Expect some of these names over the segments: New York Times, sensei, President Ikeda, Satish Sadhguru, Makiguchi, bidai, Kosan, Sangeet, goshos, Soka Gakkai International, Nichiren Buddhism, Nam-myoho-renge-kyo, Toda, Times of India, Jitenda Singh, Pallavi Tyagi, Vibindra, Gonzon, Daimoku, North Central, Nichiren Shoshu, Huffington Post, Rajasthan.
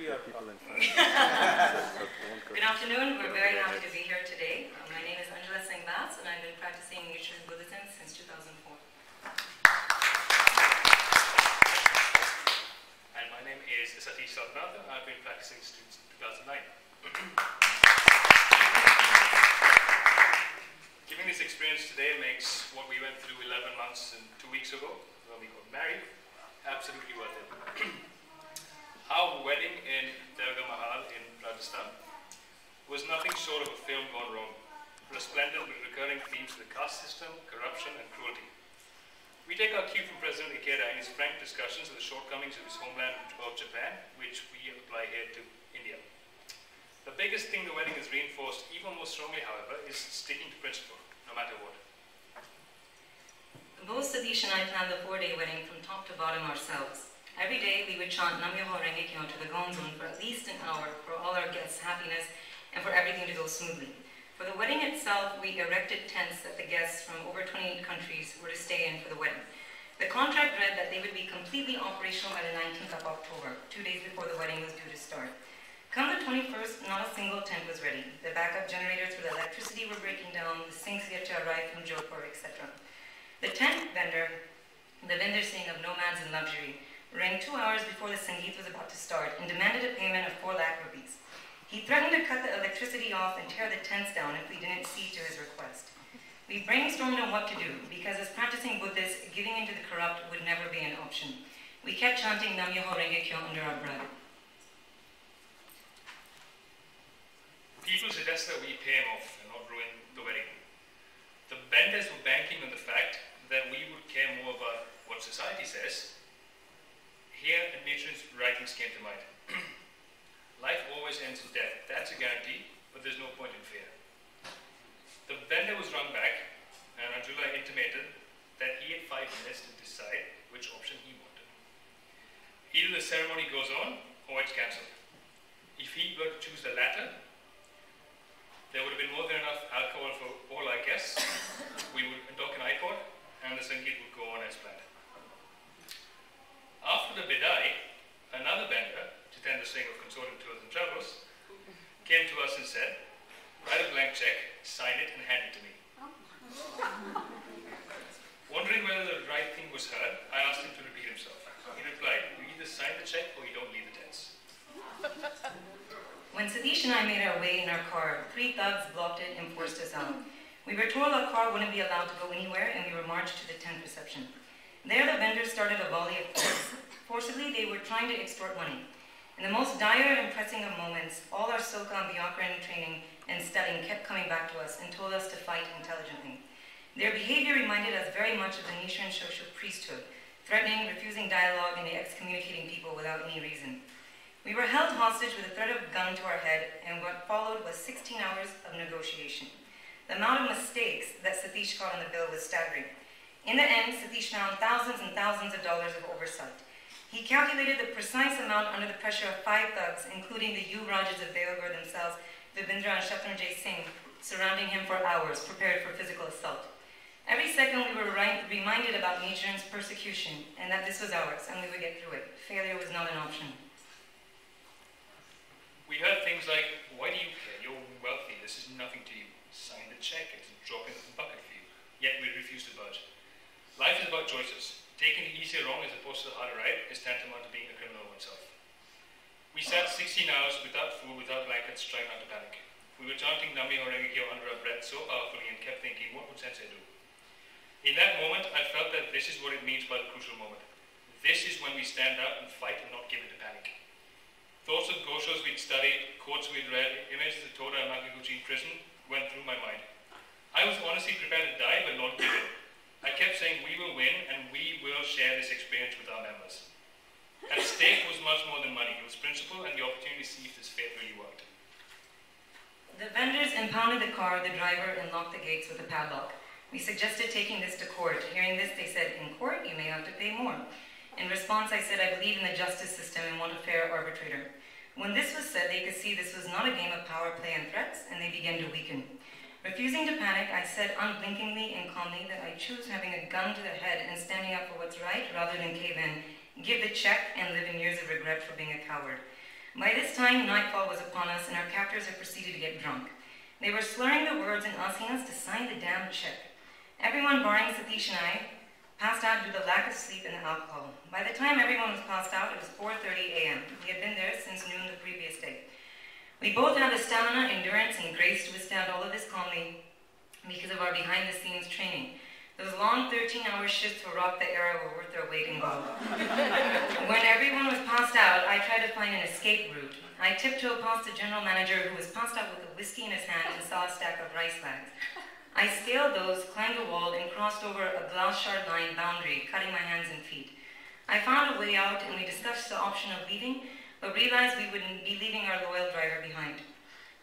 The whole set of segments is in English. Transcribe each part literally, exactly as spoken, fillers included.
Usually our people in front. Good afternoon. We're very happy to be here today. Um, my name is Anjhula Mya Singh Bais, and I've been practicing Nichiren Buddhism since two thousand four. And my name is Satish Sadhguru. I've been practicing since two thousand nine. Giving this experience today makes what we went through eleven months and two weeks ago, when we got married, absolutely worth it. Our wedding in Deogarh Mahal in Rajasthan was nothing short of a film gone wrong, resplendent with recurring themes of the caste system, corruption and cruelty. We take our cue from President Ikeda in his frank discussions of the shortcomings of his homeland of Japan, which we apply here to India. The biggest thing the wedding has reinforced even more strongly, however, is sticking to principle, no matter what. Both Satish and I planned the four-day wedding from top to bottom ourselves. Every day we would chant Nam-myoho-renge-kyo to the Gonzon for at least an hour for all our guests' happiness and for everything to go smoothly. For the wedding itself, we erected tents that the guests from over twenty-eight countries were to stay in for the wedding. The contract read that they would be completely operational by the nineteenth of October, two days before the wedding was due to start. Come the twenty-first, not a single tent was ready. The backup generators for the electricity were breaking down, the sinks yet to arrive from Jaipur, et cetera. The tent vendor, the Vibindra Singh of No Man's in Luxury, rang two hours before the Sangeet was about to start and demanded a payment of four lakh rupees. He threatened to cut the electricity off and tear the tents down if we didn't cede to his request. We brainstormed on what to do, because as practicing Buddhists, giving into the corrupt would never be an option. We kept chanting Nam-myoho-renge-kyo under our breath. People suggest that we pay him off and not ruin the wedding. The vendors were banking on the fact that we would care more about what society says. Here, Nichiren's writings came to mind. Life always ends in death. That's a guarantee, but there's no point in fear. The vendor was rung back, and Anjhula intimated that he had five minutes to decide which option he wanted. Either the ceremony goes on, or it's cancelled. If he were to choose the latter, there would have been more than enough alcohol for all our guests. We would dock an iPod, and the Sangeet would go on as planned. After the bidai, another vendor, Jitenda Singh of Consortium Tours and Travels, came to us and said, "Write a blank check, sign it and hand it to me." Wondering whether the right thing was heard, I asked him to repeat himself. He replied, "You either sign the check or you don't leave the tents." When Satish and I made our way in our car, three thugs blocked it and forced us out. We were told our car wouldn't be allowed to go anywhere, and we were marched to the tent reception. There, the vendors started a volley of threats. Forcibly, they were trying to extort money. In the most dire and pressing of moments, all our Soka and Gakkai training and studying kept coming back to us and told us to fight intelligently. Their behavior reminded us very much of the Nichiren Shoshu priesthood, threatening, refusing dialogue, and excommunicating people without any reason. We were held hostage with a threat of gun to our head, and what followed was sixteen hours of negotiation. The amount of mistakes that Satish caught on the bill was staggering. In the end, Satish found thousands and thousands of dollars of oversight. He calculated the precise amount under the pressure of five thugs, including the Yuvrajs of Deogarh themselves, Vibindra and Shepner J Singh, surrounding him for hours, prepared for physical assault. Every second we were reminded about Nichiren's persecution, and that this was ours, and we would get through it. Failure was not an option. We heard things like, "Why do you care? You're wealthy, this is nothing to you. Sign the check, it's a drop in the bucket for you." Yet we refused to budge. Life is about choices. Taking the easier wrong as opposed to the harder right is tantamount to being a criminal oneself. We sat sixteen hours without food, without blankets, trying not to panic. We were chanting Nam-myoho-renge-kyo under our breath so powerfully and kept thinking, what would Sensei do? In that moment, I felt that this is what it means by the crucial moment. This is when we stand up and fight and not give in to panic. Thoughts of goshos we'd studied, quotes we'd read, images of Toda and Makiguchi in prison went through my mind. I was honestly prepared to die, but not give in. I kept saying, we will win, and we will share this experience with our members. At stake was much more than money. It was principle and the opportunity to see if this faith really worked. The vendors impounded the car, the driver, and locked the gates with a padlock. We suggested taking this to court. Hearing this, they said, "In court, you may have to pay more." In response, I said, "I believe in the justice system and want a fair arbitrator." When this was said, they could see this was not a game of power play and threats, and they began to weaken. Refusing to panic, I said unblinkingly and calmly that I choose having a gun to the head and standing up for what's right rather than cave in, give the check, and live in years of regret for being a coward. By this time, nightfall was upon us, and our captors had proceeded to get drunk. They were slurring the words and asking us to sign the damn check. Everyone, barring Satish and I, passed out due to lack of sleep and alcohol. By the time everyone was passed out, it was four thirty a m We had been there since noon the previous day. We both had the stamina, endurance, and grace to withstand all of this calmly because of our behind-the-scenes training. Those long thirteen-hour shifts were rock the era were worth their weight in gold. When everyone was passed out, I tried to find an escape route. I tiptoed past the general manager who was passed out with a whiskey in his hand and saw a stack of rice bags. I scaled those, climbed a wall, and crossed over a glass shard line boundary, cutting my hands and feet. I found a way out, and we discussed the option of leaving, but realized we wouldn't be leaving our loyal driver behind.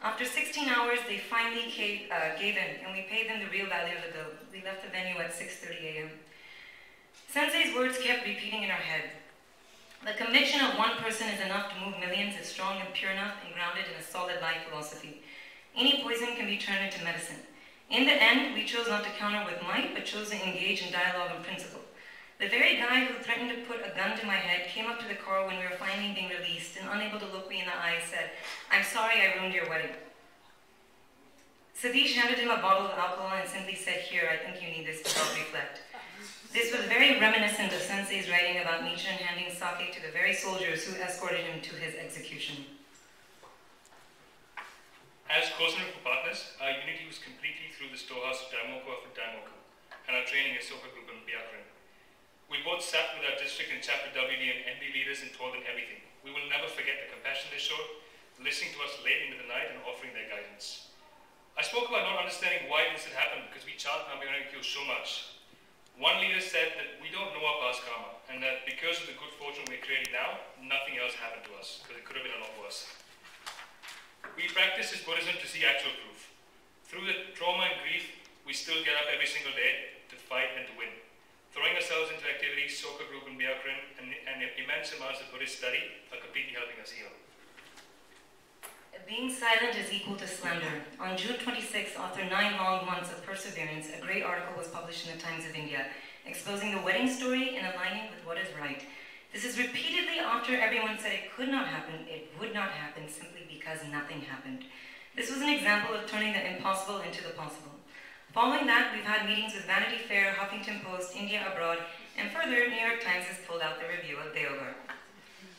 After sixteen hours, they finally gave, uh, gave in, and we paid them the real value of the bill. We left the venue at six thirty a m Sensei's words kept repeating in our head. The conviction of one person is enough to move millions if strong and pure enough and grounded in a solid life philosophy. Any poison can be turned into medicine. In the end, we chose not to counter with might, but chose to engage in dialogue and principle. The very guy who threatened to put a gun to my head came up to the car when we were finally being released and, unable to look me in the eye, said, "I'm sorry I ruined your wedding." Satish handed him a bottle of alcohol and simply said, "Here, I think you need this to help reflect." This was very reminiscent of Sensei's writing about Nichiren handing sake to the very soldiers who escorted him to his execution. As Kosan partners, our unity was completely through the storehouse of Daimoku after Daimoku, and our training at Soka Gakkai International. We both sat with our district and chapter W D and N B leaders and told them everything. We will never forget the compassion they showed, listening to us late into the night and offering their guidance. I spoke about not understanding why this had happened because we chant Nam-myoho-renge-kyo so much. One leader said that we don't know our past karma, and that because of the good fortune we're creating now, nothing else happened to us, because it could have been a lot worse. We practice this Buddhism to see actual proof. Through the trauma and grief, we still get up every single day to fight and to win. Throwing ourselves into activities, Soka Group and Byakuren, and, and immense amounts of Buddhist study are completely helping us heal. Being silent is equal to slander. On June twenty-sixth, after nine long months of perseverance, a great article was published in the Times of India, exposing the wedding story and aligning with what is right. This is repeatedly after everyone said it could not happen, it would not happen, simply because nothing happened. This was an example of turning the impossible into the possible. Following that, we've had meetings with Vanity Fair, Huffington Post, India Abroad, and further, New York Times has pulled out the review of Deogarh.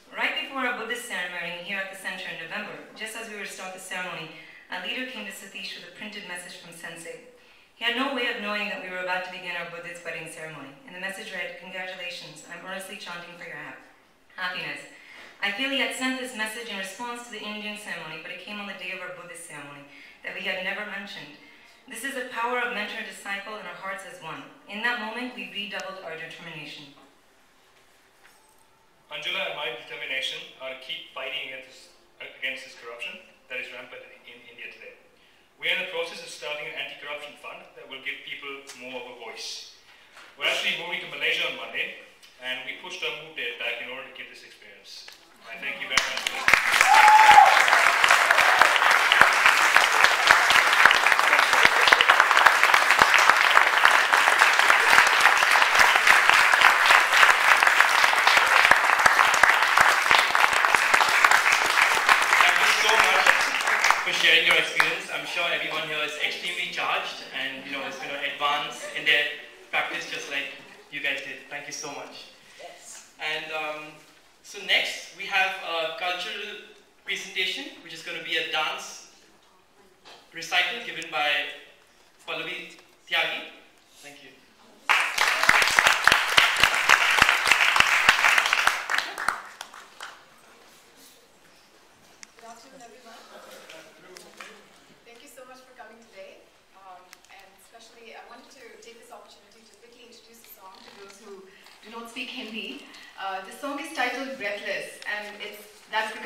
Right before our Buddhist ceremony here at the center in November, just as we were to start the ceremony, a leader came to Satish with a printed message from Sensei. He had no way of knowing that we were about to begin our Buddhist wedding ceremony, and the message read, "Congratulations, I'm earnestly chanting for your hap happiness. I feel he had sent this message in response to the Indian ceremony, but it came on the day of our Buddhist ceremony that we had never mentioned. This is the power of mentor and disciple and our hearts as one. In that moment, we redoubled our determination." Anjhula and my determination are to keep fighting against this, against this corruption that is rampant in India today. We are in the process of starting an anti-corruption fund that will give people more of a voice. We're actually moving to Malaysia on Monday, and we pushed our move date back in order to get this experience. I thank you very much for this. Sharing your experience. I'm sure everyone here is extremely charged and, you know, is going to advance in their practice just like you guys did. Thank you so much. Yes. And um, so next we have a cultural presentation, which is going to be a dance recital given by Pallavi Tyagi. Thank you. Speak Hindi. Uh, the song is titled Breathless, and it's that's because